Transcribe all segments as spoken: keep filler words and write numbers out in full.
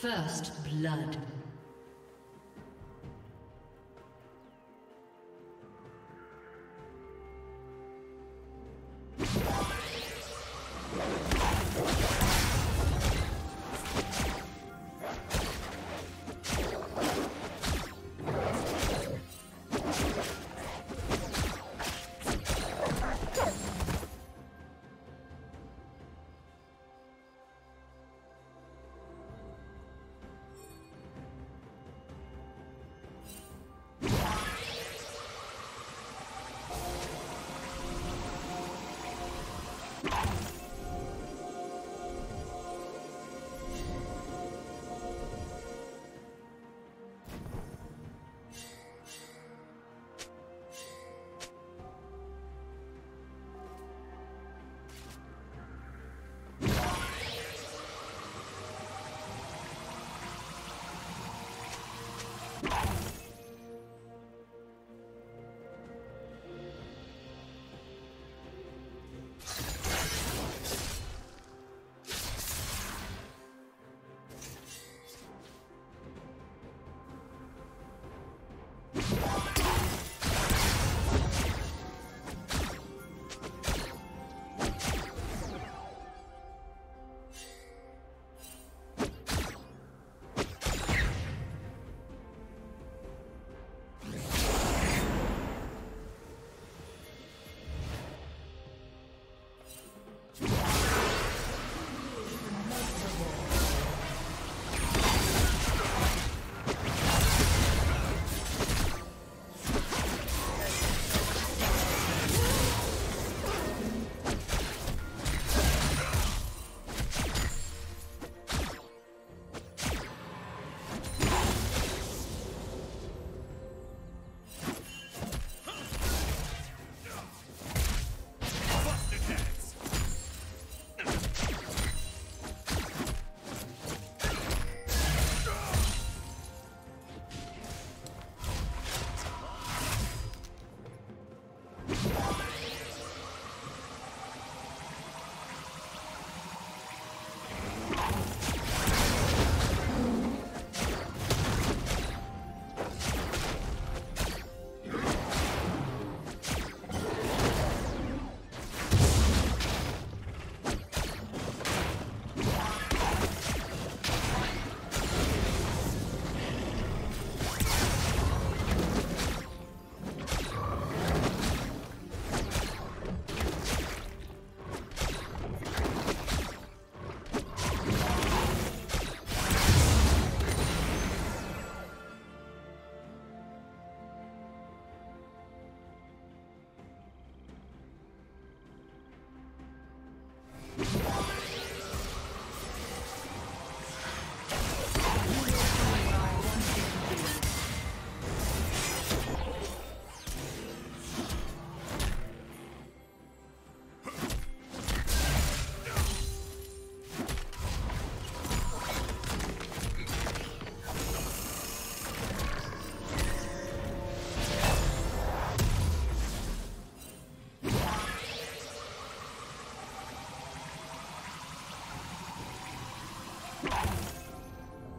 First blood.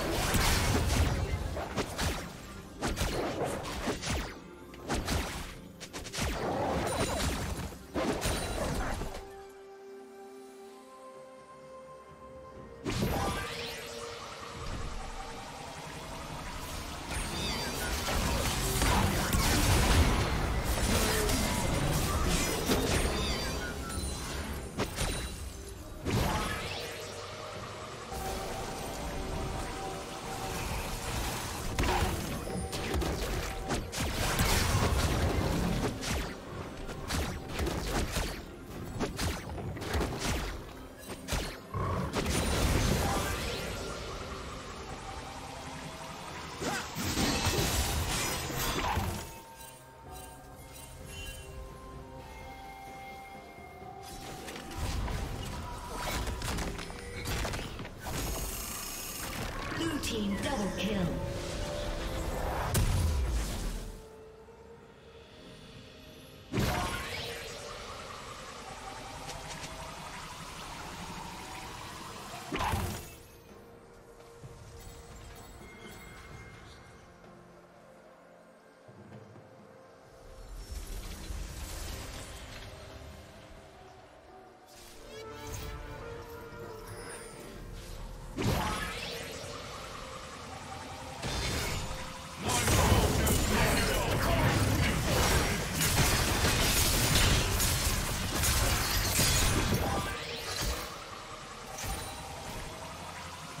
Double kill.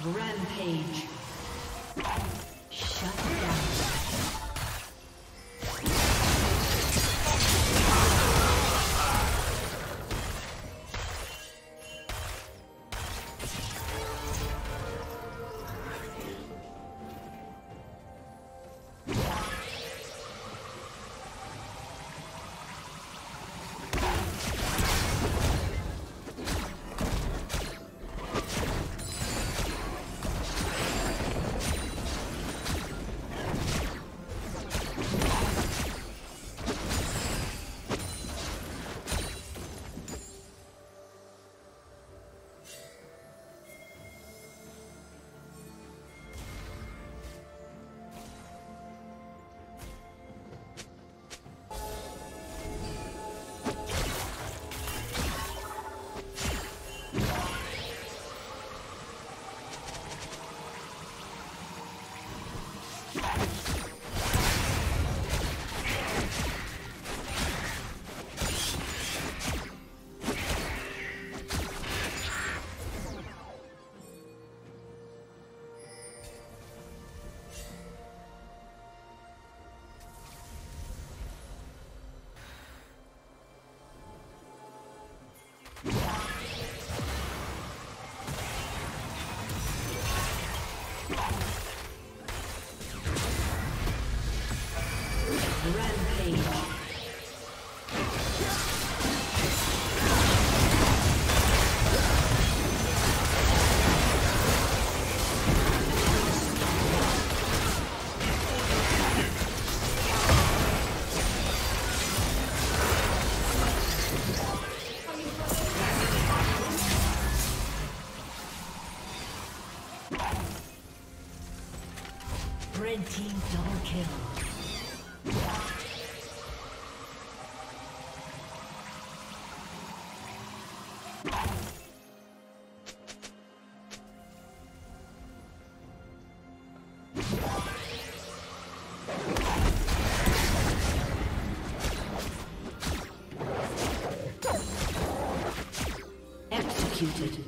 Rampage. Shut down. Red team double kill. Executed.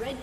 Red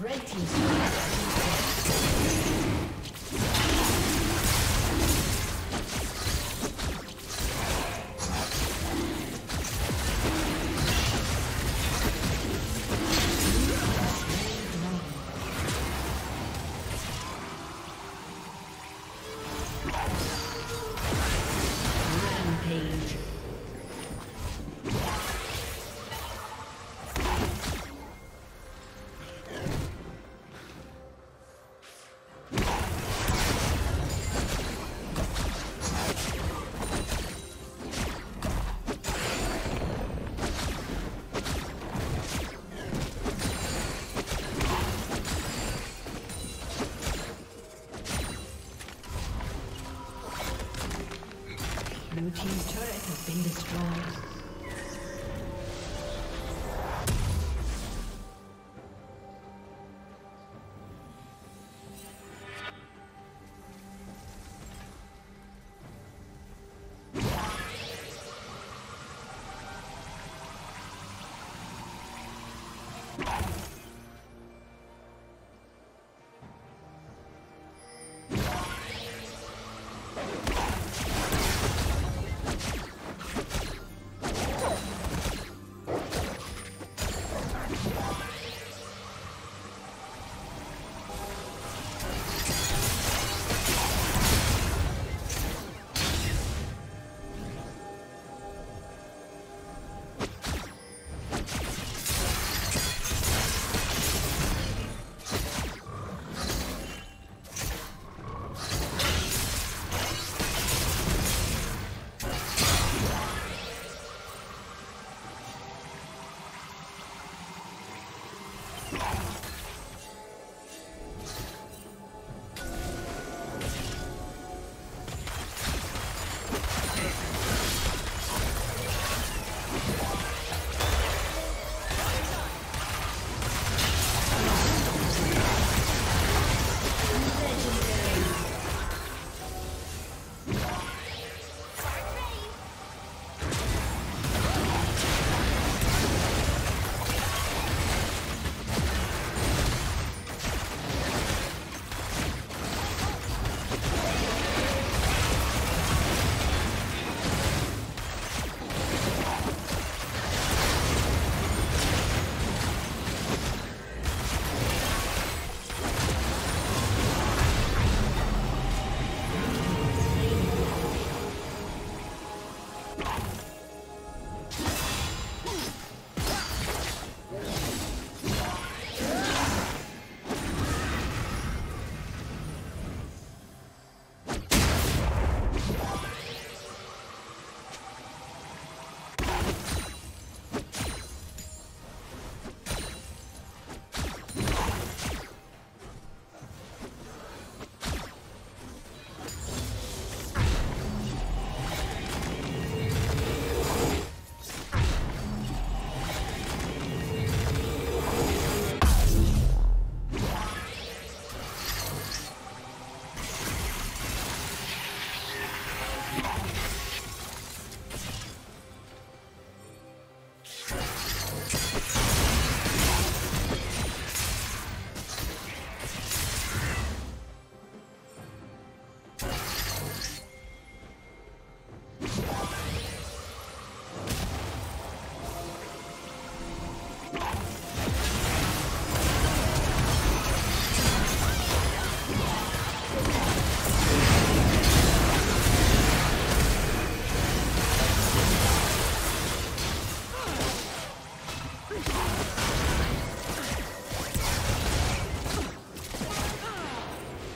Red team's Blue team's turret has been destroyed.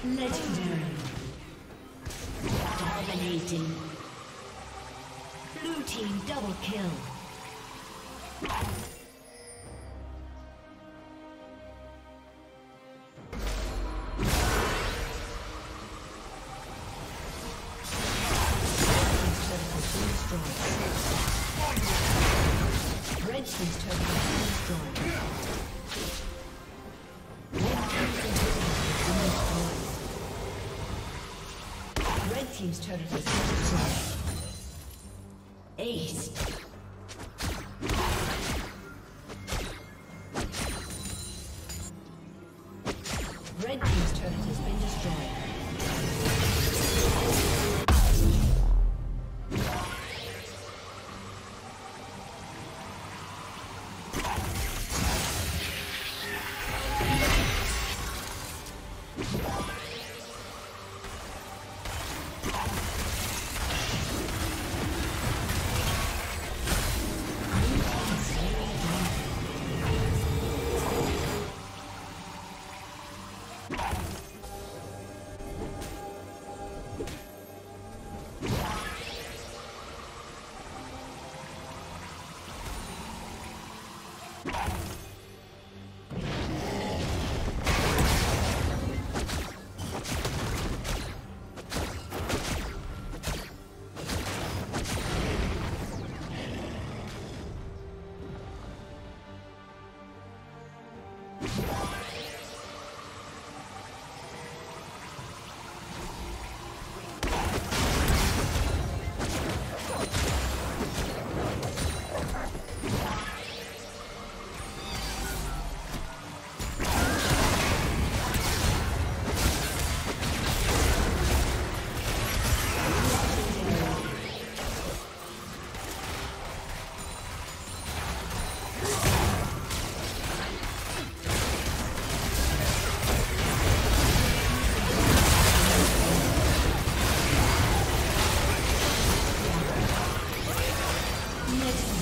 Legendary. Dominating. Blue team double kill. Team's turret is destroyed. Ace. Red team's turret has been destroyed. Let's go.